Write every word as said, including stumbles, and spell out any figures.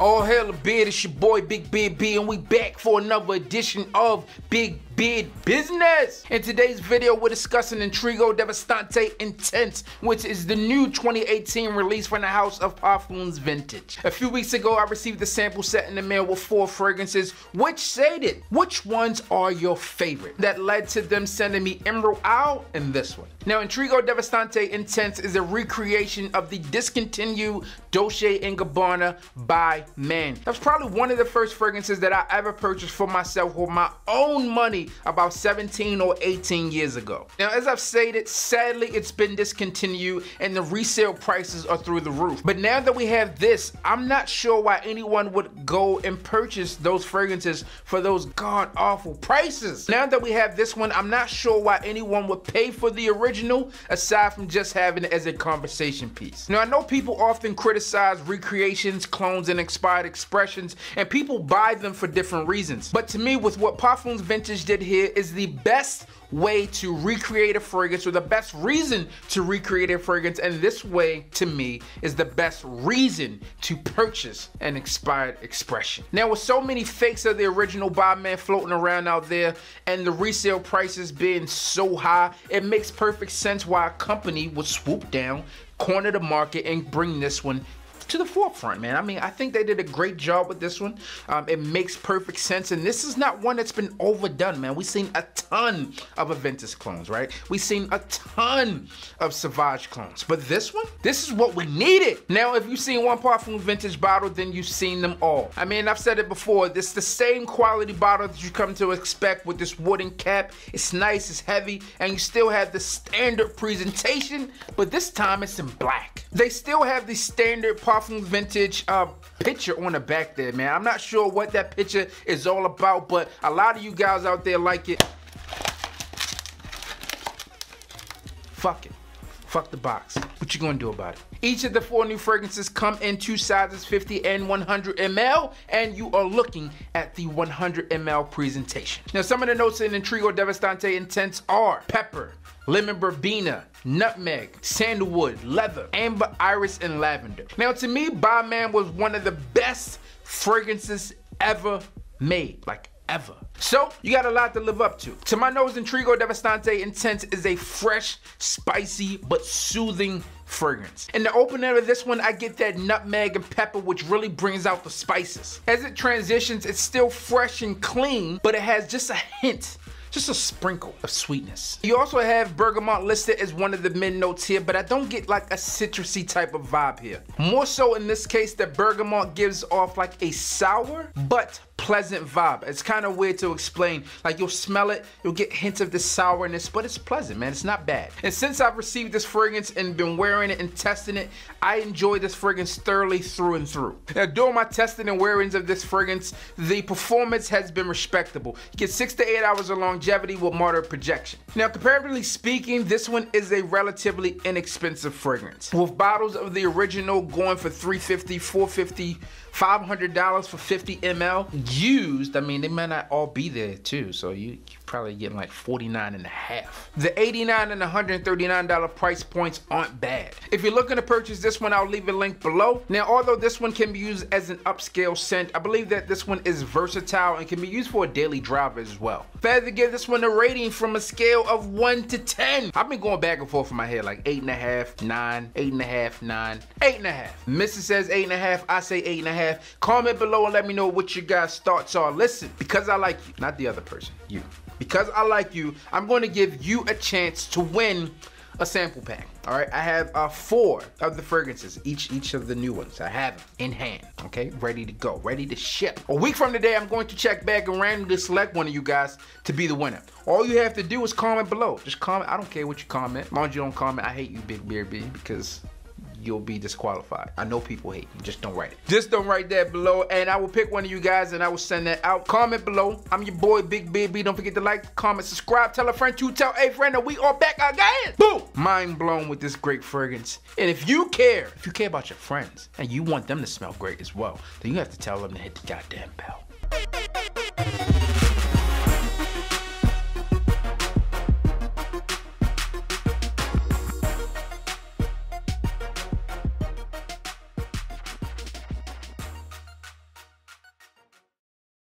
All hella beard, it's your boy Big Beard B, and we back for another edition of Big Beard Business. In today's video, we're discussing Intrigo Devastante Intense, which is the new twenty eighteen release from the House of Parfums Vintage. A few weeks ago, I received a sample set in the mail with four fragrances, which stated, which ones are your favorite? That led to them sending me Emerald Isle and this one. Now, Intrigo Devastante Intense is a recreation of the discontinued Dolce and Gabbana by Man. That's probably one of the first fragrances that I ever purchased for myself with my own money about seventeen or eighteen years ago. Now, as I've stated, sadly, it's been discontinued and the resale prices are through the roof. But now that we have this, I'm not sure why anyone would go and purchase those fragrances for those god-awful prices. Now that we have this one, I'm not sure why anyone would pay for the original, aside from just having it as a conversation piece. Now, I know people often criticize recreations, clones, and expired expressions, and people buy them for different reasons. But to me, with what Parfums Vintage did here is the best way to recreate a fragrance, or the best reason to recreate a fragrance, and this way, to me, is the best reason to purchase an expired expression. Now, with so many fakes of the original Bond Man floating around out there, and the resale prices being so high, it makes perfect sense why a company would swoop down, corner the market, and bring this one to the forefront, man. I mean, I think they did a great job with this one. Um, it makes perfect sense, and this is not one that's been overdone, man. We've seen a ton of Aventus clones, right? We've seen a ton of Sauvage clones, but this one, this is what we needed. Now, if you've seen one Parfum Vintage bottle, then you've seen them all. I mean, I've said it before, this is the same quality bottle that you come to expect with this wooden cap. It's nice, it's heavy, and you still have the standard presentation, but this time it's in black. They still have the standard Parfum Vintage uh, picture on the back there, man. I'm not sure what that picture is all about, but a lot of you guys out there like it. Fuck it. Fuck the box. What you gonna do about it? Each of the four new fragrances come in two sizes, fifty and one hundred milliliters, and you are looking at the one hundred milliliter presentation. Now, some of the notes in Intrigo Devastante Intense are pepper, lemon verbena, nutmeg, sandalwood, leather, amber, iris, and lavender. Now, to me, Bond Man was one of the best fragrances ever made, like ever. So, you got a lot to live up to. To my nose, Intrigo Devastante Intense is a fresh, spicy, but soothing fragrance. In the opener of this one, I get that nutmeg and pepper, which really brings out the spices. As it transitions, it's still fresh and clean, but it has just a hint, just a sprinkle of sweetness. You also have bergamot listed as one of the mid notes here, but I don't get like a citrusy type of vibe here. More so in this case, the bergamot gives off like a sour but pleasant vibe. It's kind of weird to explain. Like, you'll smell it, you'll get hints of the sourness, but it's pleasant, man. It's not bad. And since I've received this fragrance and been wearing it and testing it, I enjoy this fragrance thoroughly through and through. Now, during my testing and wearings of this fragrance, the performance has been respectable. You get six to eight hours of longevity with moderate projection. Now, comparatively speaking, this one is a relatively inexpensive fragrance, with bottles of the original going for three hundred fifty dollars, four hundred fifty dollars, five hundred dollars for fifty milliliters. Used, I mean, they might not all be there too, so you, you're probably getting like forty-nine and a half. The eighty-nine and one hundred thirty-nine dollar price points aren't bad. If you're looking to purchase this one, I'll leave a link below. Now, although this one can be used as an upscale scent, I believe that this one is versatile and can be used for a daily drive as well. If I had to give this one a rating from a scale of one to ten, I've been going back and forth in my head, like eight and a half, nine, eight and a half, nine, eight and a half. Missus says eight and a half, I say eight and a half. Comment below and let me know what you guys thoughts are. Listen, because I like you, not the other person, you. Because I like you, I'm going to give you a chance to win a sample pack. All right, I have uh, four of the fragrances, each each of the new ones. I have them in hand, okay, ready to go, ready to ship. A week from today, I'm going to check back and randomly select one of you guys to be the winner. All you have to do is comment below. Just comment. I don't care what you comment. As long as you don't comment, I hate you, Big Beard B, because you'll be disqualified. I know people hate you. Just don't write it. Just don't write that below, and I will pick one of you guys, and I will send that out. Comment below. I'm your boy, Big Beard B. Don't forget to like, comment, subscribe, tell a friend to tell a friend that we are back again. Boom! Mind blown with this great fragrance. And if you care, if you care about your friends, and you want them to smell great as well, then you have to tell them to hit the goddamn bell.